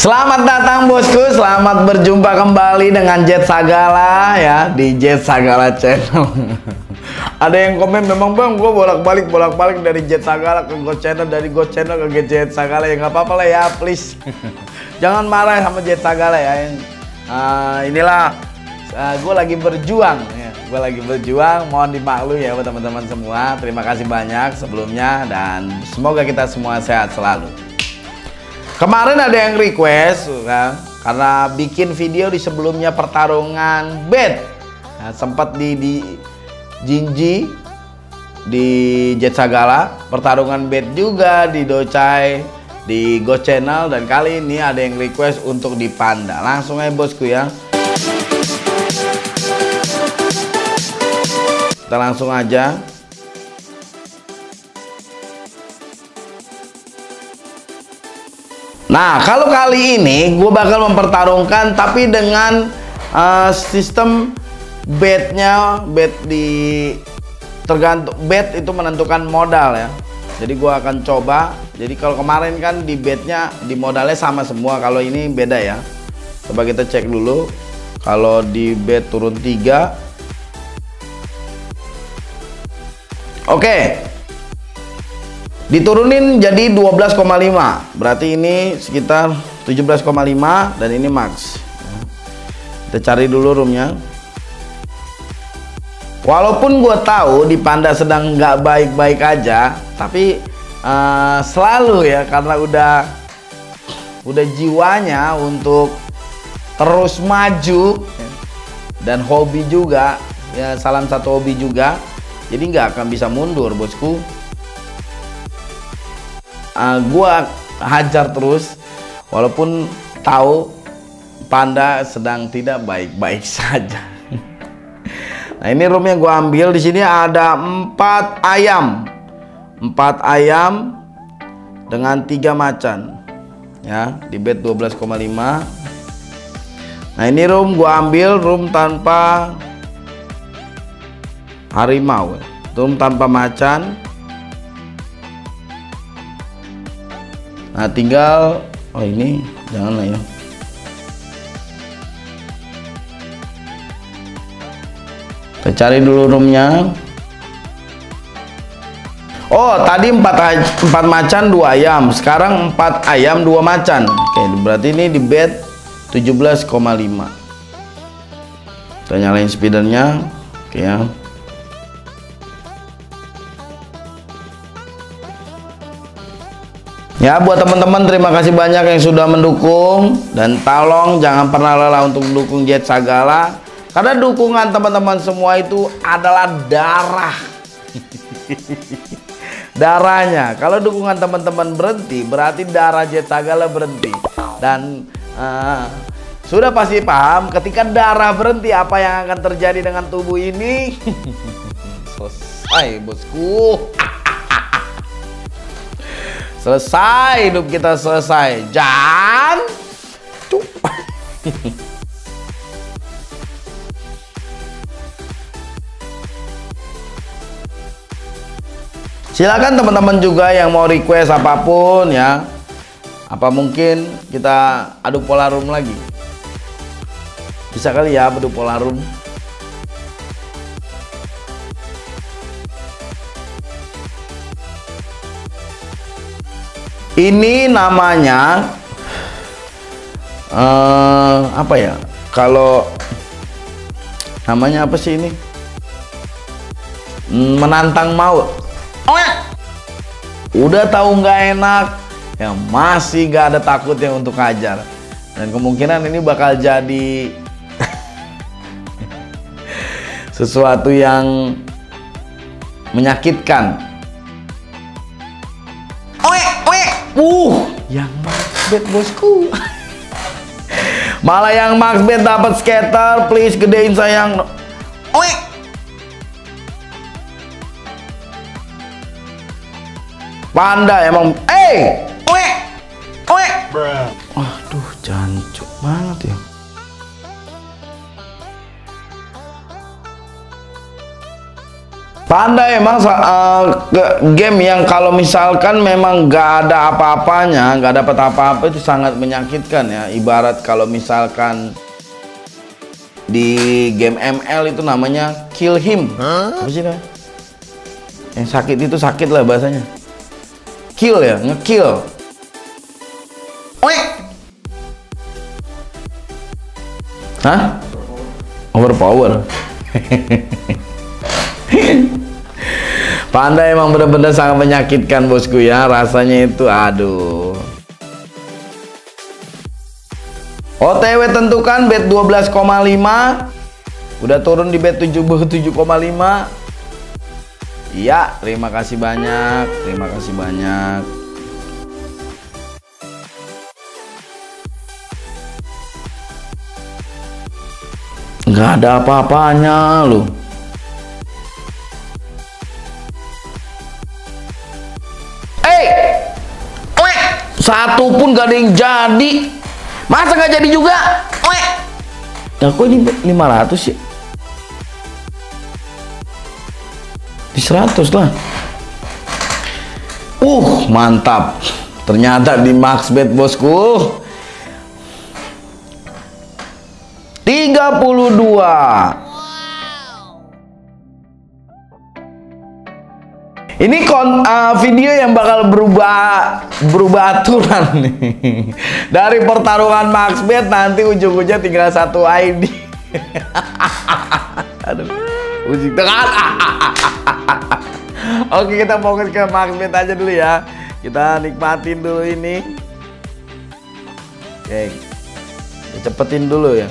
Selamat datang bosku, selamat berjumpa kembali dengan Jet Sagala ya di Jet Sagala Channel. Ada yang komen, memang bang gue bolak-balik dari Jet Sagala ke Go Channel, dari Go Channel ke Jet Sagala, ya nggak apa-apa lah ya, please. Jangan marah sama Jet Sagala ya. Gue lagi berjuang ya. Mohon dimaklumi ya buat teman-teman semua. Terima kasih banyak sebelumnya dan semoga kita semua sehat selalu. Kemarin ada yang request kan, karena bikin video di sebelumnya pertarungan bed, nah, sempat di Jinji di Jet Sagala, pertarungan bed juga di Docai, di Go Channel, dan kali ini ada yang request untuk di Panda. Langsung aja bosku ya. Kita langsung aja. Nah, kalau kali ini gue bakal mempertarungkan tapi dengan sistem bednya, bed itu menentukan modal ya. Jadi gue akan coba. Jadi kalau kemarin kan di bednya, di modalnya sama semua. Kalau ini beda ya. Coba kita cek dulu. Kalau di bed turun 3. Oke, diturunin jadi 12,5, berarti ini sekitar 17,5 dan ini max. Kita cari dulu roomnya. Walaupun gue tahu di Panda sedang nggak baik-baik aja, tapi selalu ya, karena udah jiwanya untuk terus maju dan hobi juga ya, salam satu hobi juga. Jadi nggak akan bisa mundur bosku. Gua hajar terus walaupun tahu Panda sedang tidak baik-baik saja. Nah, ini roomnya gua ambil. Di sini ada 4 ayam dengan 3 macan ya, di bet 12,5. Nah, ini room gua ambil, room tanpa harimau, room tanpa macan. Nah, tinggal, oh ini jangan lah ya. Kita cari dulu roomnya. Oh, tadi 4 macan 2 ayam, sekarang 4 ayam 2 macan. Oke, berarti ini di bed 17,5. Kita nyalain speedernya. Oke ya. Ya, buat teman-teman terima kasih banyak yang sudah mendukung, dan tolong jangan pernah lelah untuk mendukung Jet Sagala, karena dukungan teman-teman semua itu adalah darah. Darahnya. Kalau dukungan teman-teman berhenti, berarti darah Jet Sagala berhenti. Dan sudah pasti paham ketika darah berhenti apa yang akan terjadi dengan tubuh ini. Selesai bosku. Selesai, hidup kita selesai. Jangan cuk. Silakan teman-teman juga yang mau request apapun ya. Apa mungkin kita adu pola room lagi? Bisa kali ya adu pola room. Ini namanya apa ya? Kalau namanya apa sih ini? Menantang maut. Udah tahu nggak enak, ya masih nggak ada takutnya untuk hajar. Dan kemungkinan ini bakal jadi sesuatu yang menyakitkan. Yang max-bet bosku. Malah yang max-bet dapat scatter, please gedein sayang. Panda emang aduh, jancuk banget ya. Panda emang game yang kalau misalkan memang gak ada apa-apanya, gak dapat apa-apa, itu sangat menyakitkan ya. Ibarat kalau misalkan di game ML itu namanya kill him. Apa sih namanya? Yang sakit itu sakit lah bahasanya. Kill ya, ngekill. Oek. Hah? Overpower. Panda emang bener-bener sangat menyakitkan bosku ya, rasanya itu aduh. OTW tentukan bet 12,5, udah turun di bet 77,5. Iya, terima kasih banyak, terima kasih banyak. Nggak ada apa-apanya loh. Satu pun gak ada yang jadi. Masa gak jadi juga? Weh. Nah, kok ini 500 ya? Di 100 lah. Mantap. Ternyata di max bet bosku. 32. Ini video yang bakal berubah aturan nih. Dari pertarungan max bet nanti ujung-ujungnya tinggal satu ID. Aduh, ujung tengah. Oke, kita fokus ke max bet aja dulu ya. Kita nikmatin dulu ini. Oke, cepetin dulu ya.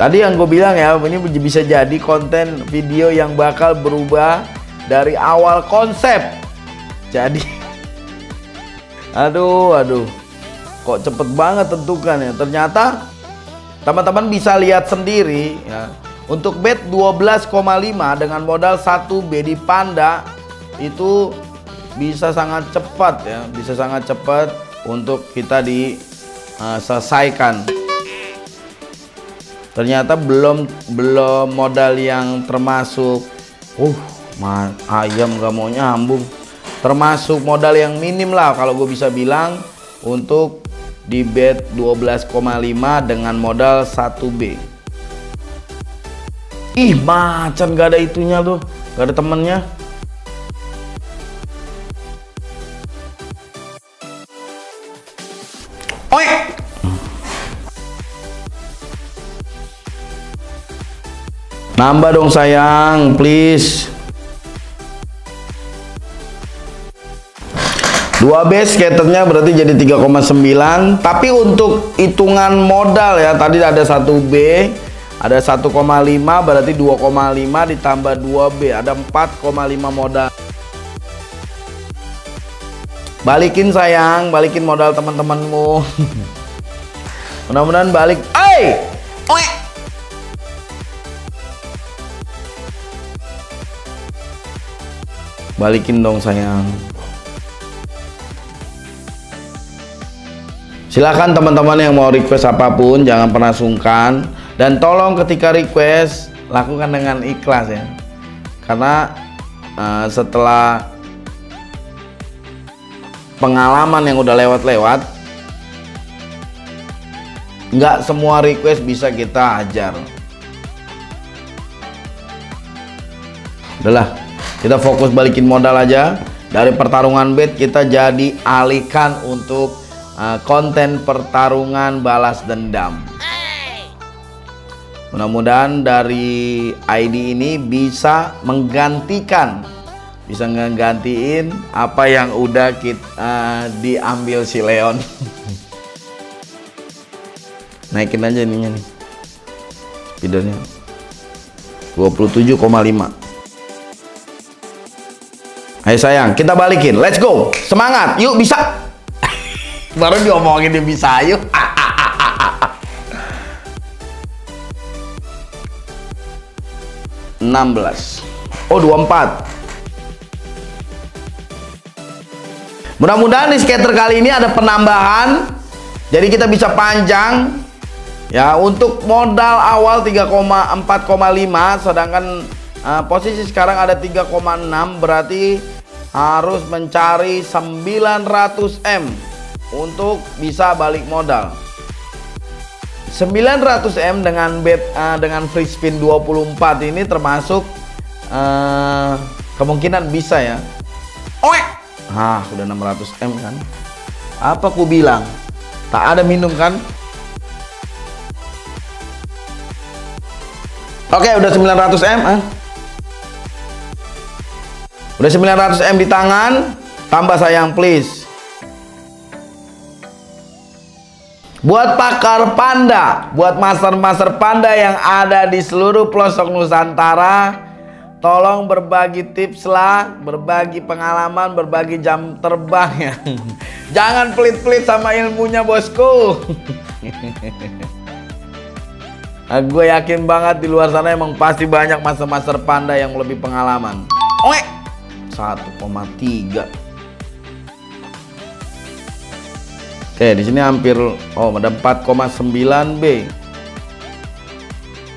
Tadi yang gue bilang ya, ini bisa jadi konten video yang bakal berubah dari awal konsep. Jadi aduh kok cepet banget tentukan ya. Ternyata teman-teman bisa lihat sendiri ya. Untuk bet 12,5 dengan modal 1 BD Panda itu bisa sangat cepat ya, bisa sangat cepat untuk kita diselesaikan. Ternyata belum modal yang termasuk ayam gak mau nyambung, termasuk modal yang minim lah kalau gue bisa bilang untuk di bet 12,5 dengan modal 1B. Ih, macan gak ada itunya tuh, gak ada temennya. Nambah dong sayang, please. 2B skaternya berarti jadi 3,9. Tapi untuk hitungan modal ya, tadi ada 1B, ada 1,5 berarti 2,5 ditambah 2B, ada 4,5 modal. Balikin sayang, balikin modal teman-temanmu. Mudah-mudahan balik. Hey! Balikin dong sayang. Silahkan teman-teman yang mau request apapun, jangan pernah sungkan. Dan tolong ketika request, lakukan dengan ikhlas ya. Karena setelah pengalaman yang udah lewat-lewat, nggak semua request bisa kita hajar. Udahlah, kita fokus balikin modal aja. Dari pertarungan bet kita jadi alihkan untuk konten pertarungan balas dendam. Mudah-mudahan dari ID ini bisa menggantikan, bisa menggantiin apa yang udah kita diambil si Leon. Naikin aja ininya nih, speedernya 27,5. Ayo sayang, kita balikin. Let's go. Semangat. Yuk bisa. Baru diomongin dia bisa, yuk. Oh, 24. Mudah-mudahan di skater kali ini ada penambahan. Jadi kita bisa panjang. Ya, untuk modal awal 4,5, sedangkan Posisi sekarang ada 3,6, berarti harus mencari 900M untuk bisa balik modal. 900M dengan free spin 24 ini termasuk kemungkinan bisa ya. Oke. Nah, sudah 600M kan. Apa ku bilang? Tak ada minum kan? Oke, udah 900M. Udah 900M di tangan, tambah sayang please. Buat pakar panda, buat master-master panda yang ada di seluruh pelosok Nusantara, tolong berbagi tips lah, berbagi pengalaman, berbagi jam terbang ya. Jangan pelit-pelit sama ilmunya bosku. Nah, gue yakin banget di luar sana emang pasti banyak master-master panda yang lebih pengalaman. 1,3. Oke, di sini hampir ada 4,9B.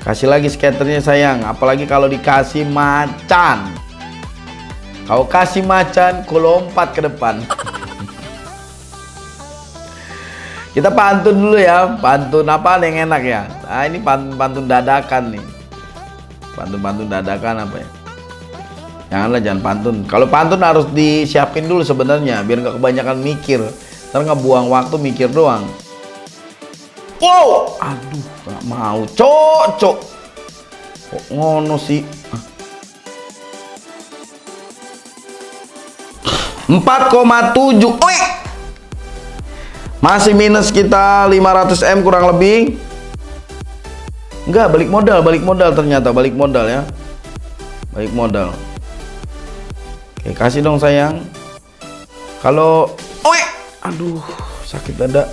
Kasih lagi skaternya sayang, apalagi kalau dikasih macan. Kau kasih macan, ku lompat ke depan. Kita pantun dulu ya, pantun apa yang enak ya? Ah, ini pantun dadakan nih. Pantun dadakan apa ya? Jangan pantun. Kalau pantun harus disiapin dulu sebenarnya, biar nggak kebanyakan mikir. Ntar ngebuang waktu mikir doang. Wow, aduh, nggak mau, cocok. Kok ngono sih? 4,7. Oi, masih minus kita 500M kurang lebih. Enggak, balik modal ternyata, balik modal ya, balik modal. Oke, kasih dong sayang. Kalau aduh, sakit dada.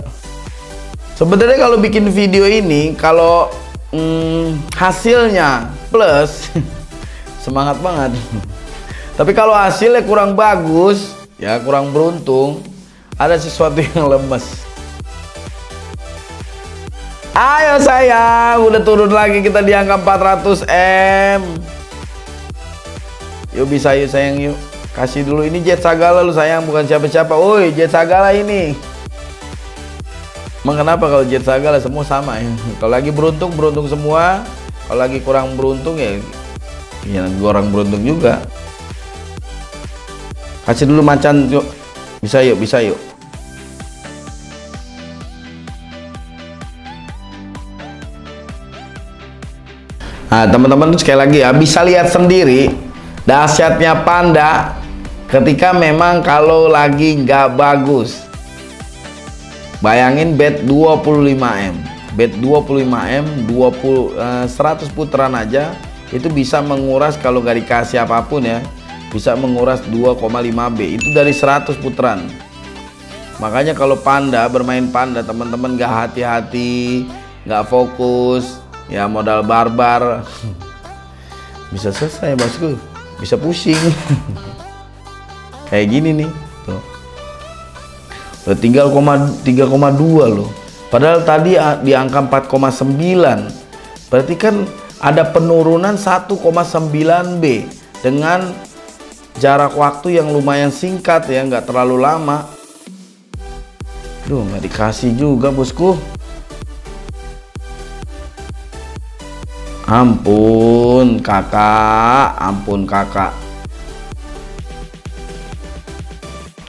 Sebenarnya kalau bikin video ini, kalau hasilnya plus, semangat banget. Tapi kalau hasilnya kurang bagus, ya kurang beruntung, ada sesuatu yang lemes. Ayo sayang, udah turun lagi kita di angka 400M. Yuk bisa yuk sayang yuk. Kasih dulu, ini Jet Sagala lu sayang, bukan siapa-siapa. Woi, Jet Sagala ini. Emang kenapa kalau Jet Sagala semua sama ya? Kalau lagi beruntung semua. Kalau lagi kurang beruntung ya orang beruntung juga. Kasih dulu macan yuk. Bisa yuk, bisa yuk. Nah, teman-teman sekali lagi ya, bisa lihat sendiri dahsyatnya panda ketika memang kalau lagi nggak bagus. Bayangin bet 25M, bet 25M 100 putaran aja itu bisa menguras, kalau nggak dikasih apapun ya, bisa menguras 2,5B itu dari 100 putaran. Makanya kalau panda, bermain panda teman-teman nggak hati-hati, nggak fokus ya, modal barbar bisa selesai bosku, bisa pusing. Kayak gini nih tuh. Udah 3,2 loh, padahal tadi di angka 4,9, berarti kan ada penurunan 1,9B dengan jarak waktu yang lumayan singkat ya, nggak terlalu lama. Duh, nggak dikasih juga bosku, ampun kakak, ampun kakak.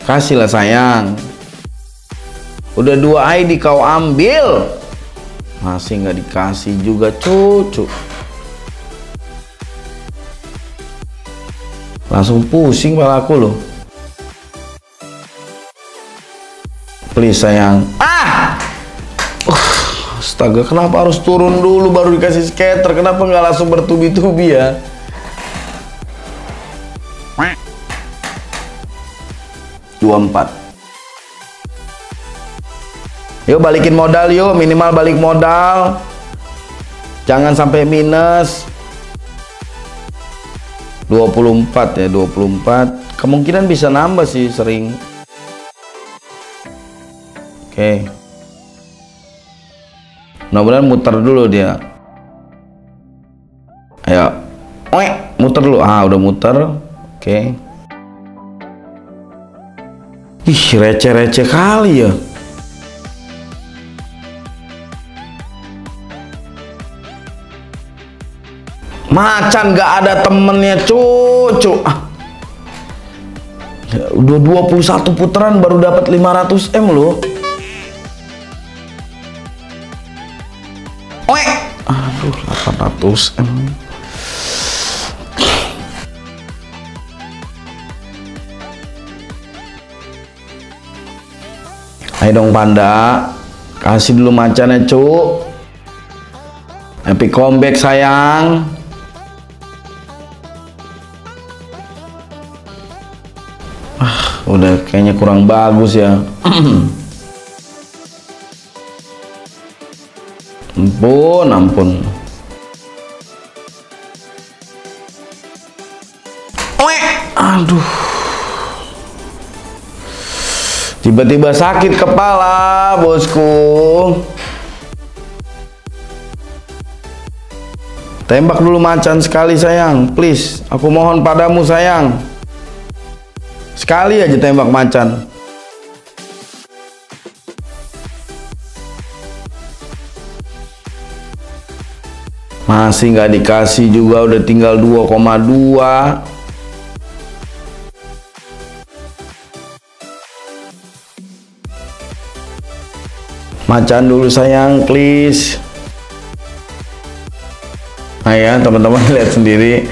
Kasihlah sayang. Udah 2 ID kau ambil, masih nggak dikasih juga cucu. Langsung pusing kepala aku loh. Please sayang. Astaga, kenapa harus turun dulu baru dikasih skater? Kenapa nggak langsung bertubi-tubi ya? Quack. 24. Yuk balikin modal yuk, minimal balik modal. Jangan sampai minus. 24 ya, 24. Kemungkinan bisa nambah sih sering. Oke. Mudah-mudahan muter dulu dia. Ayo. muter dulu. Ah, udah muter. Oke. Ih, receh-receh kali ya. Macan gak ada temennya, cucu. Ah. Udah 21 putaran baru dapat 500 M loh. Oek. Aduh, 800 M. Ayo dong panda, kasih dulu macannya, cu. Epic comeback sayang. Udah kayaknya kurang bagus ya. Ampun, ampun. Aduh. Tiba-tiba sakit kepala, bosku. Tembak dulu macan sekali sayang, please. Aku mohon padamu sayang. Sekali aja tembak macan. Masih nggak dikasih juga, udah tinggal 2,2. Macan dulu sayang, please. Nah ya, teman-teman lihat sendiri.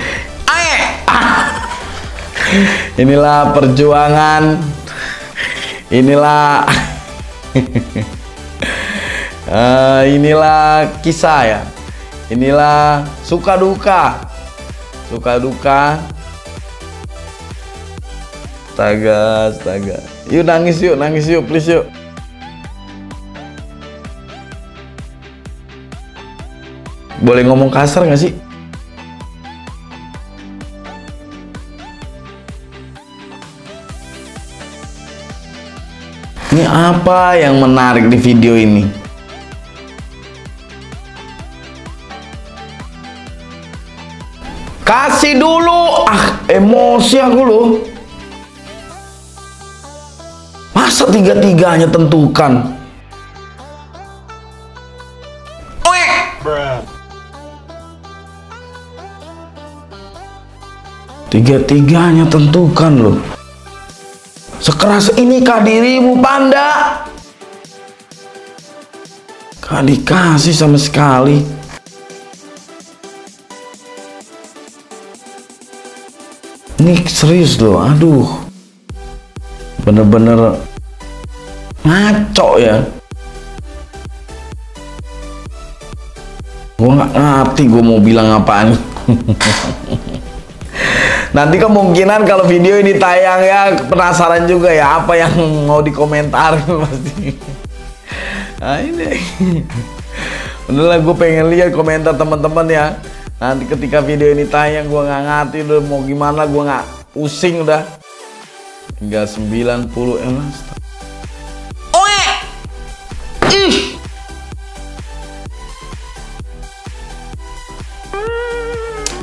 Inilah perjuangan. Inilah inilah kisah ya. Inilah suka duka. Suka duka. Astaga, astaga. Yuk nangis yuk, please yuk. Boleh ngomong kasar gak sih? Ini apa yang menarik di video ini? Kasih dulu. Ah, emosi aku loh. Masa tiga-tiganya tentukan? Tiga-tiganya tentukan loh. Sekeras inikah dirimu, panda? Gak dikasih sama sekali. Ini serius loh, aduh. Bener-bener ngaco ya. Gue gak ngerti gue mau bilang apaan. Nanti kemungkinan kalau video ini tayang ya, penasaran juga ya apa yang mau dikomentarin pasti. Nah ini bener lah, gue pengen lihat komentar teman-teman ya. Nanti ketika video ini tayang, gue nggak ngerti udah mau gimana, gue nggak pusing udah. 390 M.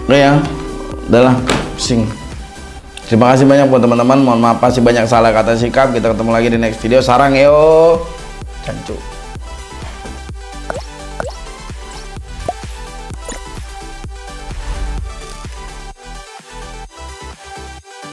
Udah ya, udah lah. Sing. Terima kasih banyak buat teman-teman. Mohon maaf pasti banyak salah kata sikap. Kita ketemu lagi di next video. Sarang yo. Cancu.